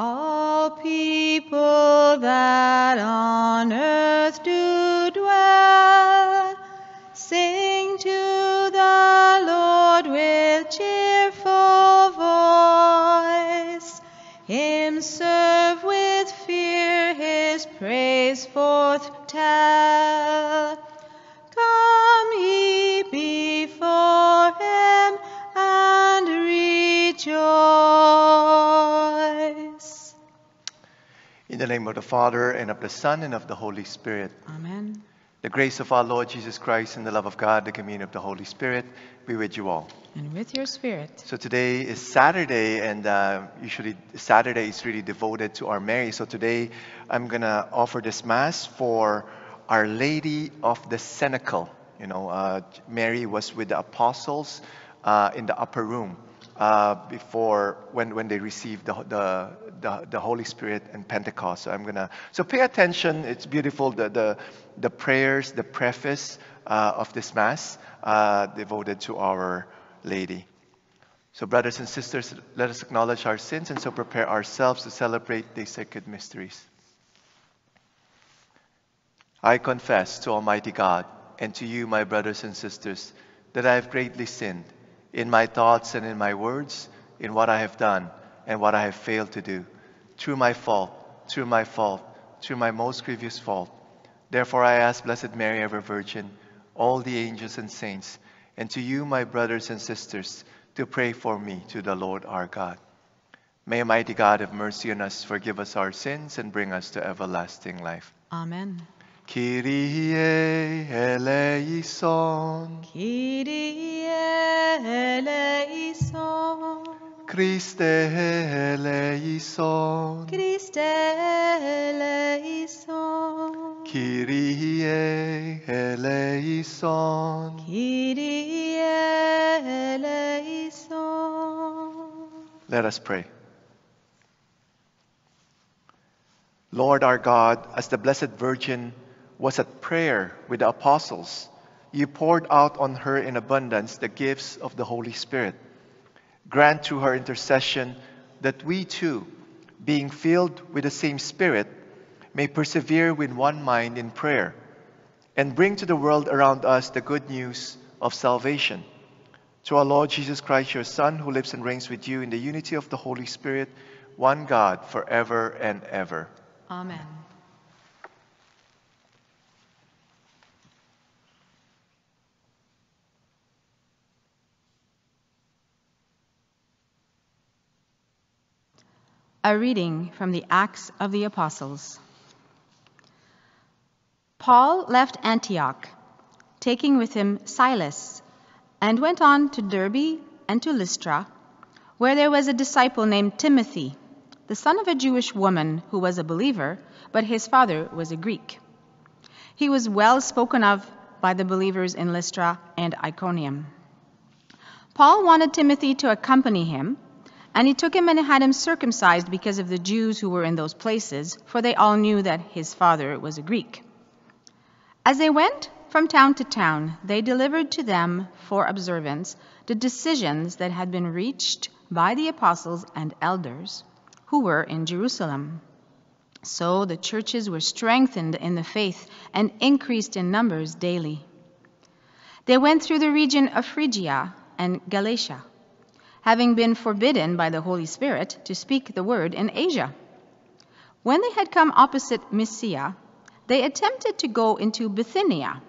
All people that on earth do dwell, sing to the Lord with cheerful voice. Him serve with fear, his praise forth tell. Come ye before him and rejoice. In the name of the Father, and of the Son, and of the Holy Spirit. Amen. The grace of our Lord Jesus Christ and the love of God, the communion of the Holy Spirit, be with you all. And with your spirit. So today is Saturday, and usually Saturday is really devoted to our Mary. So today I'm going to offer this Mass for Our Lady of the Cenacle. You know, Mary was with the apostles in the upper room before when they received the Holy Spirit and Pentecost. So I'm gonna pay attention. It's beautiful, the prayers, the preface of this Mass devoted to Our Lady. So brothers and sisters, let us acknowledge our sins and so prepare ourselves to celebrate these sacred mysteries. I confess to Almighty God and to you, my brothers and sisters, that I have greatly sinned in my thoughts and in my words, in what I have done and what I have failed to do, through my fault, through my fault, through my most grievous fault. Therefore I ask Blessed Mary, Ever Virgin, all the angels and saints, and to you, my brothers and sisters, to pray for me to the Lord our God. May Almighty God have mercy on us, forgive us our sins, and bring us to everlasting life. Amen. Kyrie eleison. Kyrie eleison. Christe eleison. Christe eleison. Kyrie eleison. Kyrie eleison. Let us pray. Lord our God, as the Blessed Virgin was at prayer with the apostles, you poured out on her in abundance the gifts of the Holy Spirit. Grant through her intercession that we too, being filled with the same Spirit, may persevere with one mind in prayer and bring to the world around us the good news of salvation. To our Lord Jesus Christ, your Son, who lives and reigns with you in the unity of the Holy Spirit, one God, forever and ever. Amen. A reading from the Acts of the Apostles. Paul left Antioch, taking with him Silas, and went on to Derbe and to Lystra, where there was a disciple named Timothy, the son of a Jewish woman who was a believer, but his father was a Greek. He was well spoken of by the believers in Lystra and Iconium. Paul wanted Timothy to accompany him, and he took him and had him circumcised because of the Jews who were in those places, for they all knew that his father was a Greek. As they went from town to town, they delivered to them for observance the decisions that had been reached by the apostles and elders who were in Jerusalem. So the churches were strengthened in the faith and increased in numbers daily. They went through the region of Phrygia and Galatia, having been forbidden by the Holy Spirit to speak the word in Asia. When they had come opposite Mysia, they attempted to go into Bithynia,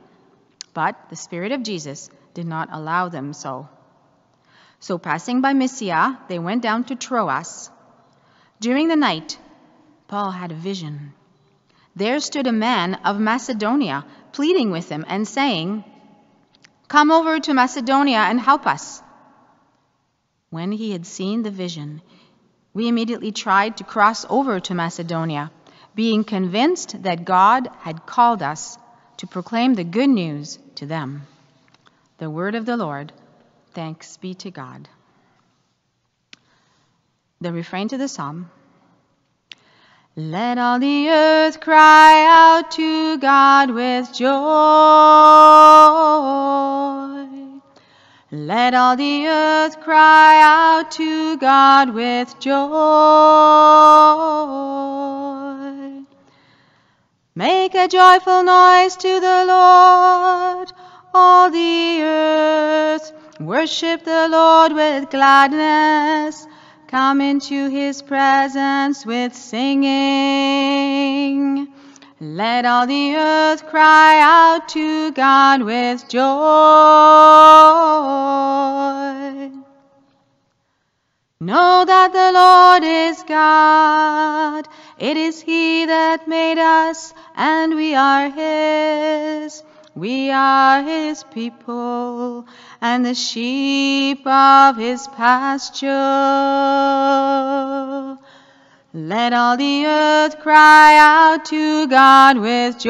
but the Spirit of Jesus did not allow them so. So passing by Mysia, they went down to Troas. During the night, Paul had a vision. There stood a man of Macedonia, pleading with him and saying, "Come over to Macedonia and help us." When he had seen the vision, we immediately tried to cross over to Macedonia, being convinced that God had called us to proclaim the good news to them. The word of the Lord. Thanks be to God. The refrain to the psalm. Let all the earth cry out to God with joy. Let all the earth cry out to God with joy. Make a joyful noise to the Lord, all the earth. Worship the Lord with gladness. Come into his presence with singing. Let all the earth cry out to God with joy. Know that the Lord is God. It is he that made us, and we are his. We are his people, and the sheep of his pasture. Let all the earth cry out to God with joy.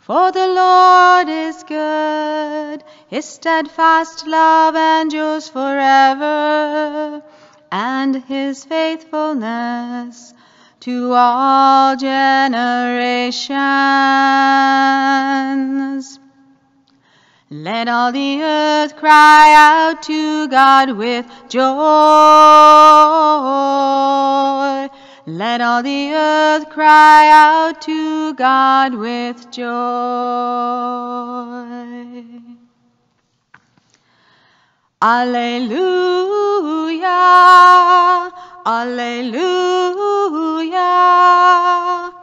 For the Lord is good, his steadfast love endures forever, and his faithfulness to all generations. Let all the earth cry out to God with joy. Let all the earth cry out to God with joy. Alleluia, alleluia.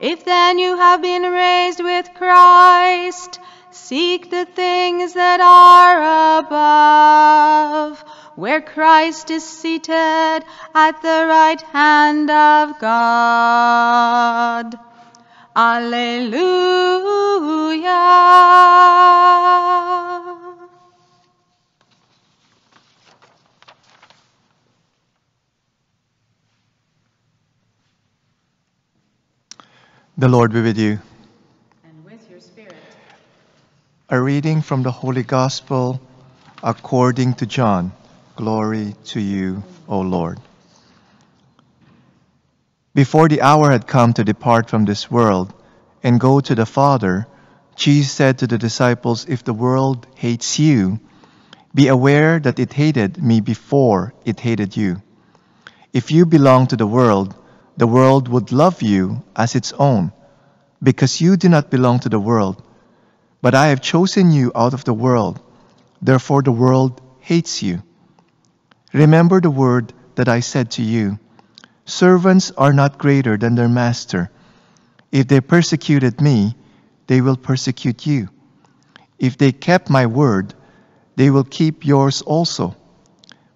If then you have been raised with Christ, seek the things that are above, where Christ is seated at the right hand of God. Alleluia. The Lord be with you. And with your spirit. A reading from the Holy Gospel according to John. Glory to you, O Lord. Before the hour had come to depart from this world and go to the Father, Jesus said to the disciples, "If the world hates you, be aware that it hated me before it hated you. If you belong to the world would love you as its own, because you do not belong to the world. But I have chosen you out of the world, therefore the world hates you. Remember the word that I said to you, 'Servants are not greater than their master.' If they persecuted me, they will persecute you. If they kept my word, they will keep yours also.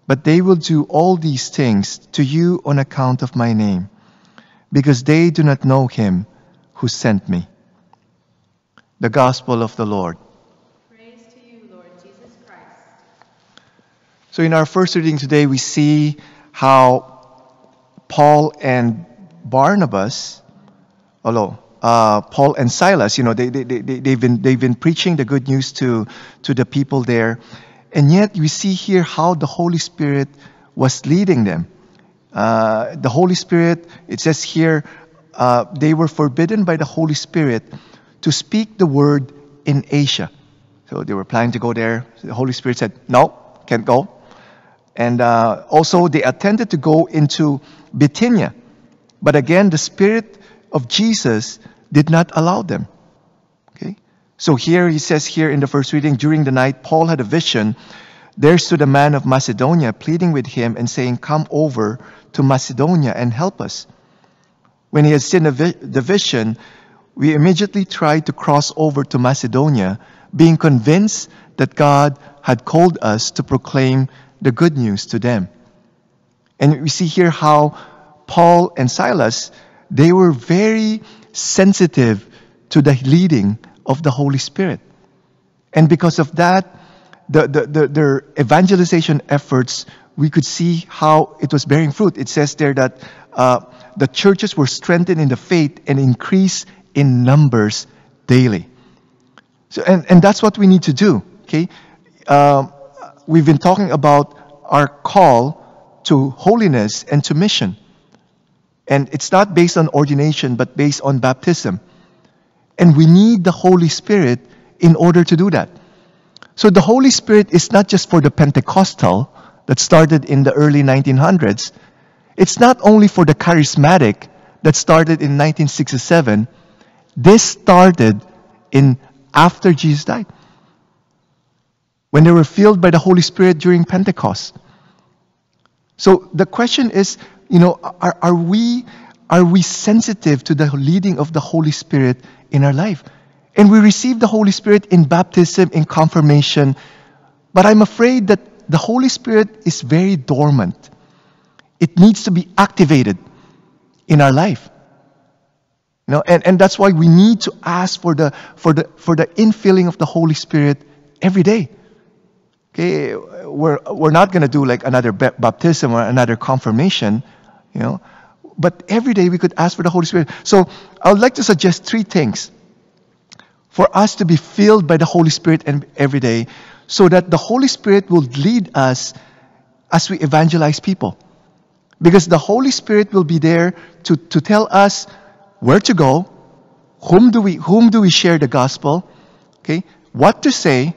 But they will do all these things to you on account of my name, because they do not know him who sent me." The Gospel of the Lord. Praise to you, Lord Jesus Christ. So in our first reading today, we see how Paul and Barnabas, Paul and Silas, they've been preaching the good news to the people there. And yet we see here how the Holy Spirit was leading them. The Holy Spirit, it says here, they were forbidden by the Holy Spirit to speak the word in Asia. So they were planning to go there. The Holy Spirit said, "No, can't go." And also they attempted to go into Bithynia. But again, the Spirit of Jesus did not allow them. So here he says here in the first reading, during the night, Paul had a vision. There stood a man of Macedonia pleading with him and saying, "Come over to Macedonia and help us." When he had seen the vision, we immediately tried to cross over to Macedonia, being convinced that God had called us to proclaim the good news to them. And we see here how Paul and Silas, they were very sensitive to the leading of the Holy Spirit. And because of that, their evangelization efforts, we could see how it was bearing fruit. It says there that the churches were strengthened in the faith and increased in numbers daily. So, and that's what we need to do. Okay, we've been talking about our call to holiness and to mission. And it's not based on ordination, but based on baptism. And we need the Holy Spirit in order to do that. So the Holy Spirit is not just for the Pentecostal that started in the early 1900s. It's not only for the charismatic that started in 1967. This started in after Jesus died, when they were filled by the Holy Spirit during Pentecost. So the question is, you know, are we sensitive to the leading of the Holy Spirit in our life? And we receive the Holy Spirit in baptism, in confirmation. But I'm afraid that the Holy Spirit is very dormant. It needs to be activated in our life. You know, and that's why we need to ask for the infilling of the Holy Spirit every day. Okay, we're not going to do like another baptism or another confirmation, you know. But every day we could ask for the Holy Spirit. So I would like to suggest three things for us to be filled by the Holy Spirit every day, so that the Holy Spirit will lead us as we evangelize people. Because the Holy Spirit will be there to tell us where to go, whom do we share the gospel, okay, what to say,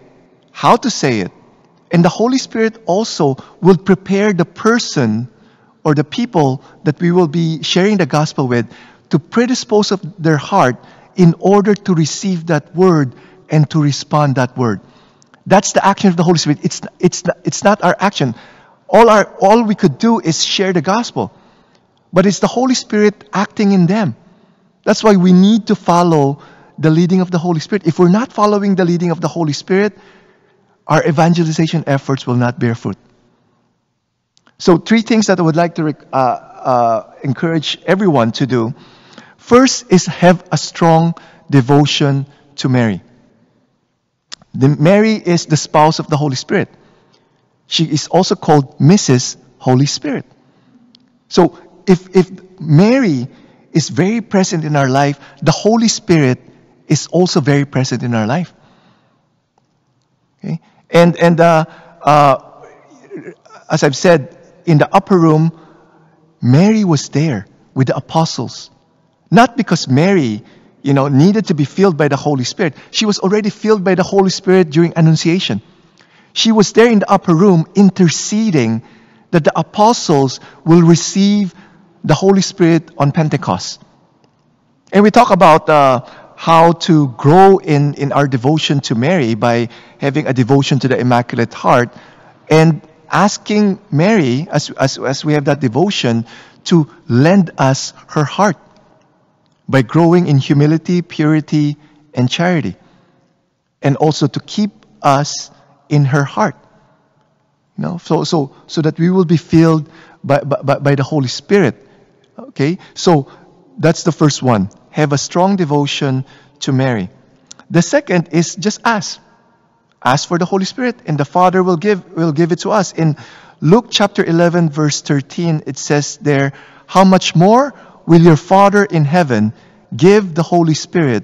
how to say it. And the Holy Spirit also will prepare the person or the people that we will be sharing the gospel with to predispose of their heart in order to receive that word and to respond that word. That's the action of the Holy Spirit. It's not our action. All we could do is share the gospel. But it's the Holy Spirit acting in them. That's why we need to follow the leading of the Holy Spirit. If we're not following the leading of the Holy Spirit, our evangelization efforts will not bear fruit. So three things that I would like to encourage everyone to do. First is have a strong devotion to Mary. Mary is the spouse of the Holy Spirit. She is also called Mrs. Holy Spirit. So if Mary is very present in our life, the Holy Spirit is also very present in our life. Okay? And as I've said, in the upper room, Mary was there with the apostles. Not because Mary, you know, needed to be filled by the Holy Spirit. She was already filled by the Holy Spirit during Annunciation. She was there in the upper room interceding that the apostles will receive the Holy Spirit on Pentecost. And we talk about how to grow in our devotion to Mary by having a devotion to the Immaculate Heart and asking Mary, as we have that devotion, to lend us her heart by growing in humility, purity, and charity. And also to keep us in her heart. You know, so that we will be filled by the Holy Spirit. Okay, so that's the first one. Have a strong devotion to Mary. The second is just ask. Ask for the Holy Spirit, and the Father will give it to us. In Luke chapter 11, verse 13, it says there, "How much more will your Father in heaven give the Holy Spirit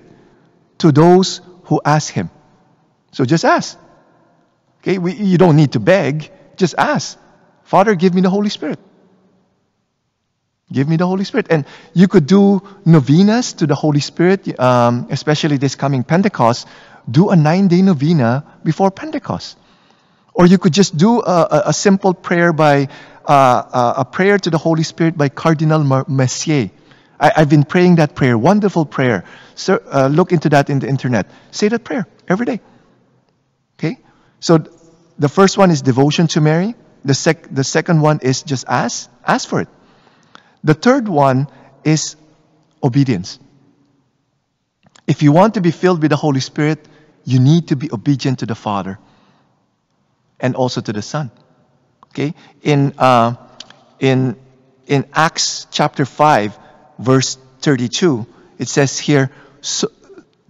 to those who ask Him?" So just ask. Okay, you don't need to beg. Just ask. Father, give me the Holy Spirit. Give me the Holy Spirit. And you could do novenas to the Holy Spirit, especially this coming Pentecost. Do a 9-day novena before Pentecost. Or you could just do a simple prayer by a prayer to the Holy Spirit by Cardinal Mercier. I've been praying that prayer. Wonderful prayer. So, look into that in the internet. Say that prayer every day. Okay? So the first one is devotion to Mary. The second one is just ask. Ask for it. The third one is obedience. If you want to be filled with the Holy Spirit, you need to be obedient to the Father and also to the Son. Okay? In Acts chapter 5, verse 32, it says here, "So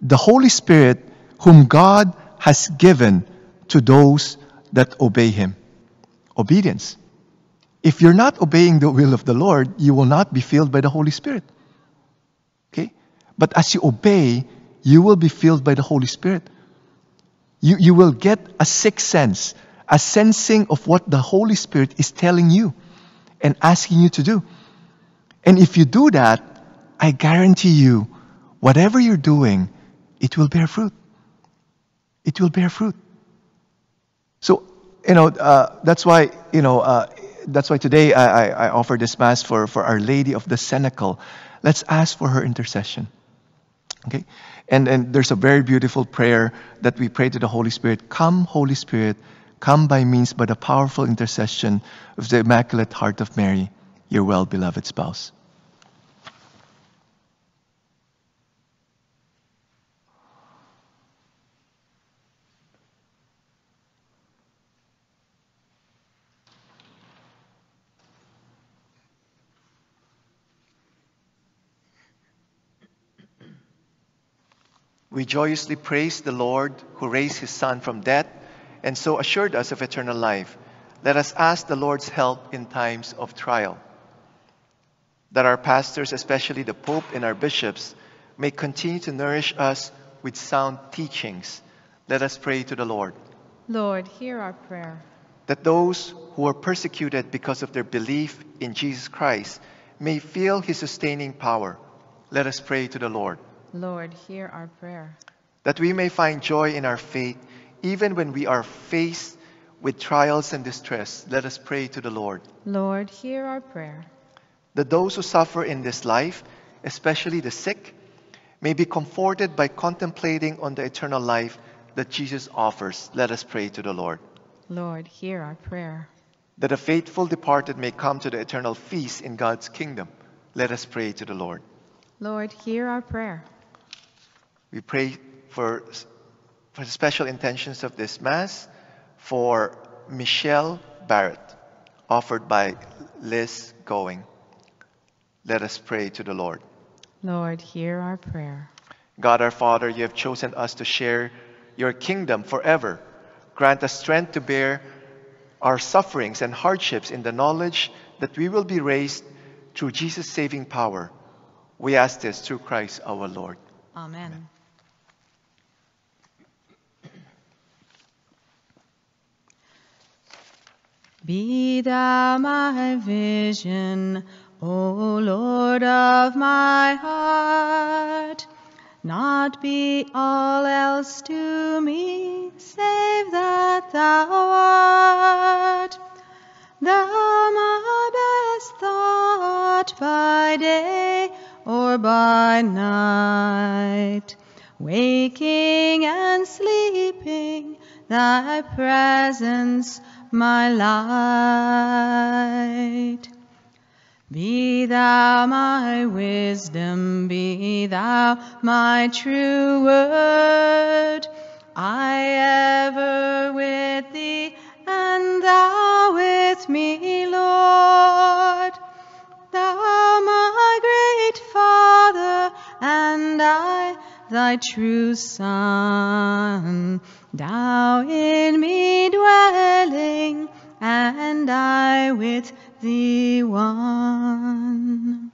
the Holy Spirit whom God has given to those that obey Him." Obedience. If you're not obeying the will of the Lord, you will not be filled by the Holy Spirit. Okay? But as you obey, you will be filled by the Holy Spirit. You will get a sixth sense, a sensing of what the Holy Spirit is telling you and asking you to do. And if you do that, I guarantee you, whatever you're doing, it will bear fruit. It will bear fruit. So, you know, that's why, you know, that's why today I offer this Mass for Our Lady of the Cenacle. Let's ask for her intercession. Okay? And there's a very beautiful prayer that we pray to the Holy Spirit. Come, Holy Spirit, come by the powerful intercession of the Immaculate Heart of Mary, your well-beloved spouse. We joyously praise the Lord who raised his Son from death and so assured us of eternal life. Let us ask the Lord's help in times of trial, that our pastors, especially the Pope and our bishops, may continue to nourish us with sound teachings. Let us pray to the Lord. Lord, hear our prayer. That those who are persecuted because of their belief in Jesus Christ may feel his sustaining power. Let us pray to the Lord. Lord, hear our prayer. That we may find joy in our faith, even when we are faced with trials and distress. Let us pray to the Lord. Lord, hear our prayer. That those who suffer in this life, especially the sick, may be comforted by contemplating on the eternal life that Jesus offers. Let us pray to the Lord. Lord, hear our prayer. That the faithful departed may come to the eternal feast in God's kingdom. Let us pray to the Lord. Lord, hear our prayer. We pray for the special intentions of this Mass for Michelle Barrett, offered by Liz Going. Let us pray to the Lord. Lord, hear our prayer. God our Father, you have chosen us to share your kingdom forever. Grant us strength to bear our sufferings and hardships in the knowledge that we will be raised through Jesus' saving power. We ask this through Christ our Lord. Amen. Amen. Be thou my vision, O Lord of my heart. Not be all else to me, save that thou art. Thou my best thought by day or by night. Waking and sleeping, thy presence my light. Be thou my wisdom, be thou my true word. I ever with thee, and thou with me, Lord. Thou my great Father, and I thy true Son. Thou in me dwelling, and I with thee one.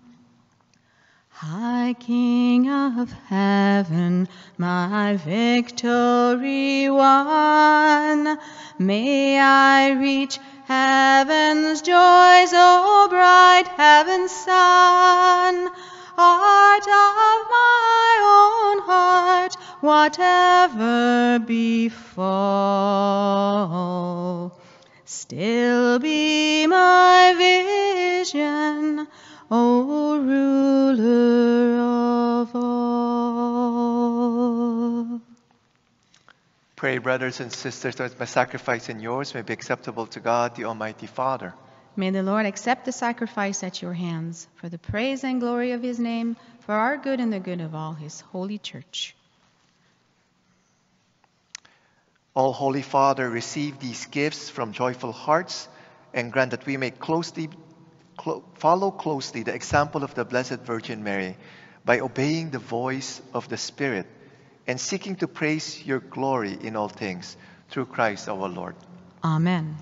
High King of heaven, my victory won, may I reach heaven's joys, O bright heaven's sun. Art of my own heart, whatever befall, still be my vision, O ruler of all. Pray, brothers and sisters, that my sacrifice and yours may be acceptable to God, the Almighty Father. May the Lord accept the sacrifice at your hands for the praise and glory of his name, for our good and the good of all his holy church. All Holy Father, receive these gifts from joyful hearts and grant that we may follow closely the example of the Blessed Virgin Mary by obeying the voice of the Spirit and seeking to praise your glory in all things, through Christ our Lord. Amen.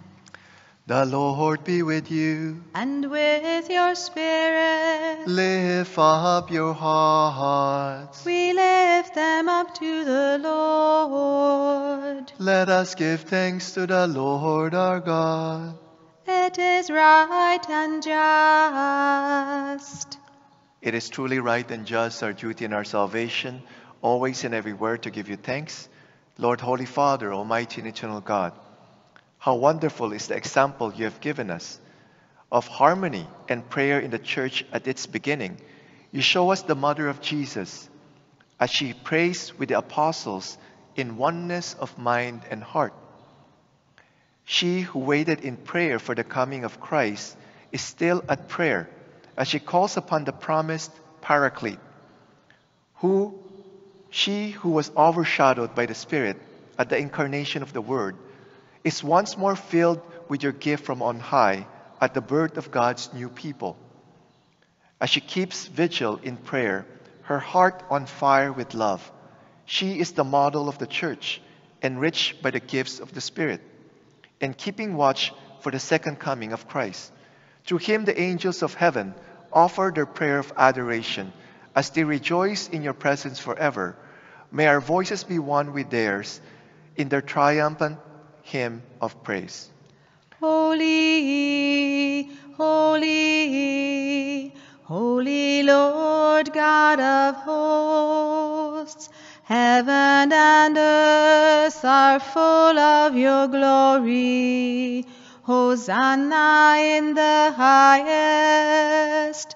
The Lord be with you. And with your spirit. Lift up your hearts. We lift them up to the Lord. Let us give thanks to the Lord our God. It is right and just. It is truly right and just, our duty and our salvation, always and everywhere to give you thanks, Lord, Holy Father, Almighty and Eternal God. How wonderful is the example you have given us. of harmony and prayer in the church at its beginning, you show us the mother of Jesus as she prays with the apostles in oneness of mind and heart. She who waited in prayer for the coming of Christ is still at prayer as she calls upon the promised Paraclete, she who was overshadowed by the Spirit at the incarnation of the Word, is once more filled with your gift from on high at the birth of God's new people. As she keeps vigil in prayer, her heart on fire with love, she is the model of the church, enriched by the gifts of the Spirit, and keeping watch for the second coming of Christ. Through him, the angels of heaven offer their prayer of adoration as they rejoice in your presence forever. May our voices be one with theirs in their triumphant hymn of praise. Holy, holy, holy Lord God of hosts, heaven and earth are full of your glory. Hosanna in the highest.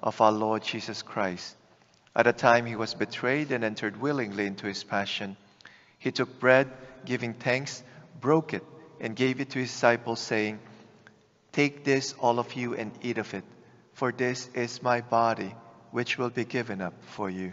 of our Lord Jesus Christ. At the time he was betrayed and entered willingly into his passion, he took bread, giving thanks, broke it, and gave it to his disciples, saying, "Take this, all of you, and eat of it, for this is my body, which will be given up for you."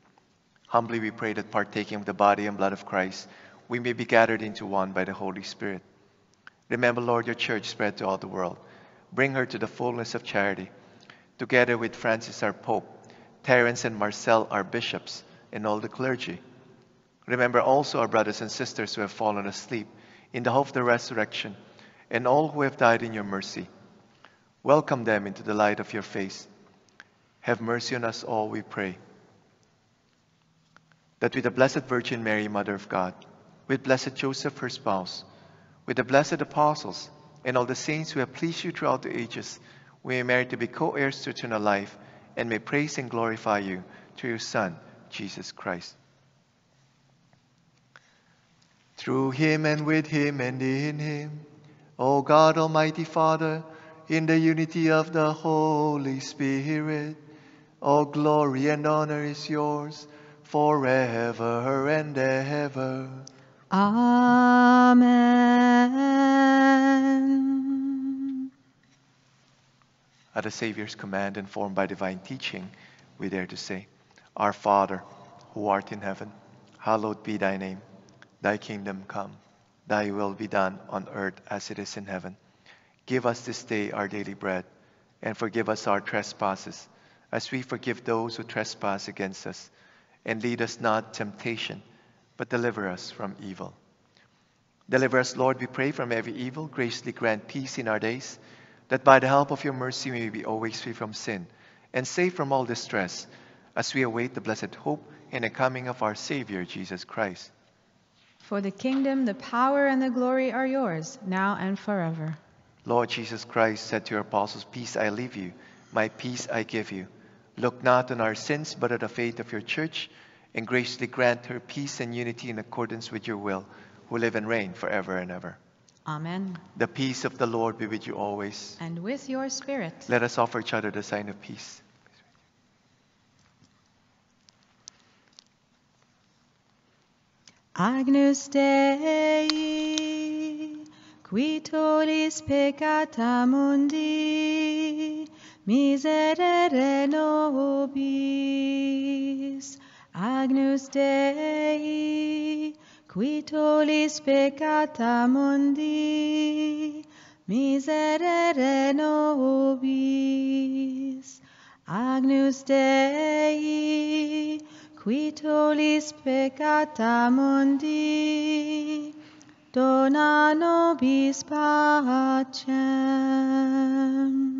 Humbly we pray that, partaking of the body and blood of Christ, we may be gathered into one by the Holy Spirit. Remember, Lord, your church spread to all the world. Bring her to the fullness of charity, together with Francis our Pope, Terence and Marcel our bishops, and all the clergy. Remember also our brothers and sisters who have fallen asleep in the hope of the resurrection, and all who have died in your mercy. Welcome them into the light of your face. Have mercy on us all, we pray, that with the Blessed Virgin Mary, Mother of God, with Blessed Joseph, her spouse, with the blessed apostles, and all the saints who have pleased you throughout the ages, we may merit to be co-heirs to eternal life, and may praise and glorify you through your Son, Jesus Christ. Through him and with him and in him, O God, Almighty Father, in the unity of the Holy Spirit, all glory and honor is yours, forever and ever. Amen. At the Savior's command, informed by divine teaching, we dare to say, Our Father, who art in heaven, hallowed be thy name. Thy kingdom come, thy will be done on earth as it is in heaven. Give us this day our daily bread, and forgive us our trespasses, as we forgive those who trespass against us. And lead us not temptation, but deliver us from evil. Deliver us, Lord, we pray, from every evil. Graciously grant peace in our days, that by the help of your mercy we may be always free from sin and safe from all distress, as we await the blessed hope and the coming of our Savior, Jesus Christ. For the kingdom, the power, and the glory are yours, now and forever. Lord Jesus Christ said to your apostles, peace I leave you, my peace I give you. Look not on our sins, but at the faith of your church, and graciously grant her peace and unity in accordance with your will, who live and reign forever and ever. Amen. The peace of the Lord be with you always. And with your spirit. Let us offer each other the sign of peace. Agnus Dei, qui tollis peccata mundi, miserere nobis. Agnus Dei, qui tollis peccata mundi, miserere nobis. Agnus Dei, qui tollis peccata mundi, dona nobis pacem.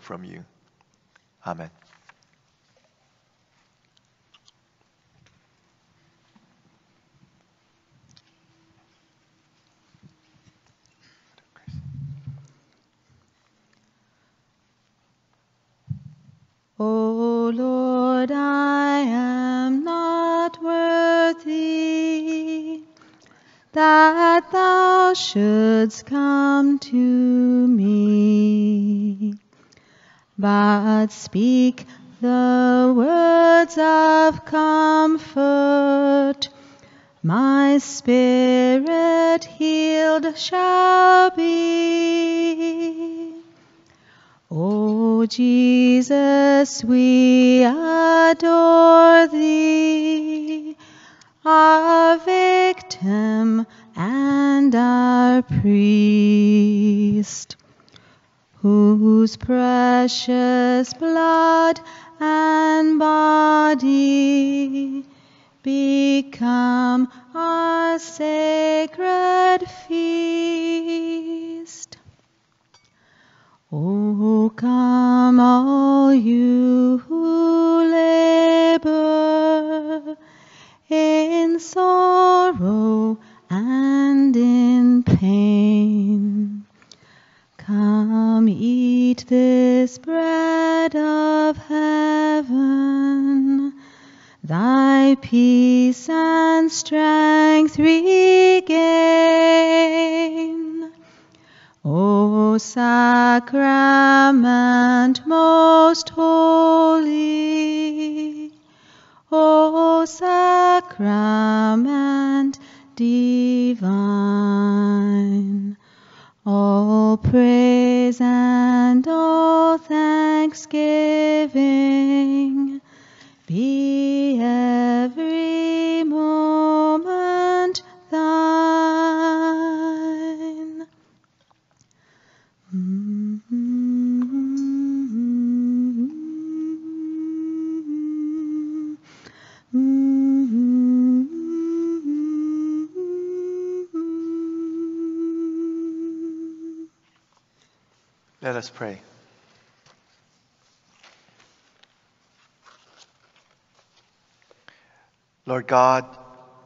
from you. Amen. O Lord, I am not worthy that thou shouldst come to me. But speak the words of comfort, my spirit healed shall be. O Jesus, we adore thee, our victim and our priest, whose precious blood and body become our sacred feast. O come all you who labor in sorrow and in pain. Come eat this bread of heaven, thy peace and strength regain. O sacrament most holy, O sacrament divine, all praise and all thanksgiving be every moment thine. Let us pray. Lord God,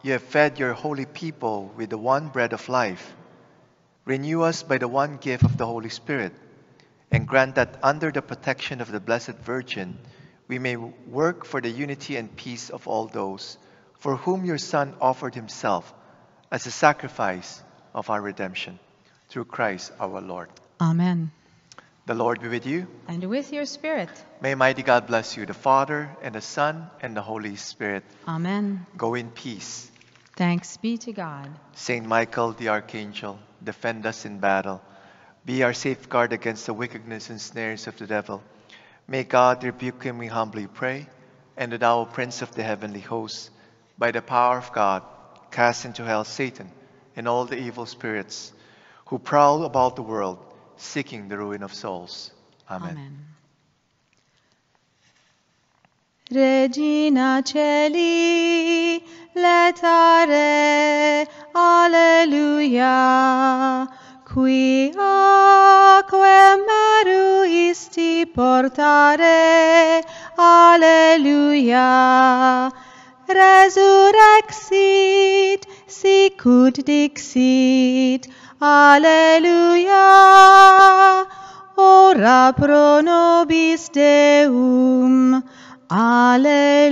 you have fed your holy people with the one bread of life. Renew us by the one gift of the Holy Spirit, and grant that under the protection of the Blessed Virgin, we may work for the unity and peace of all those for whom your Son offered himself as a sacrifice of our redemption. Through Christ our Lord. Amen. The Lord be with you. And with your spirit. May mighty God bless you, the Father, and the Son, and the Holy Spirit. Amen. Go in peace. Thanks be to God. Saint Michael the Archangel, defend us in battle. Be our safeguard against the wickedness and snares of the devil. May God rebuke him, we humbly pray, and that our Prince of the Heavenly Hosts, by the power of God, cast into hell Satan and all the evil spirits who prowl about the world, seeking the ruin of souls. Amen. Regina Cieli, letare, alleluia, qui aquae meruisti portare, alleluia, resurrexit, sicut dixit, alleluia, ora pro nobis Deum, alleluia.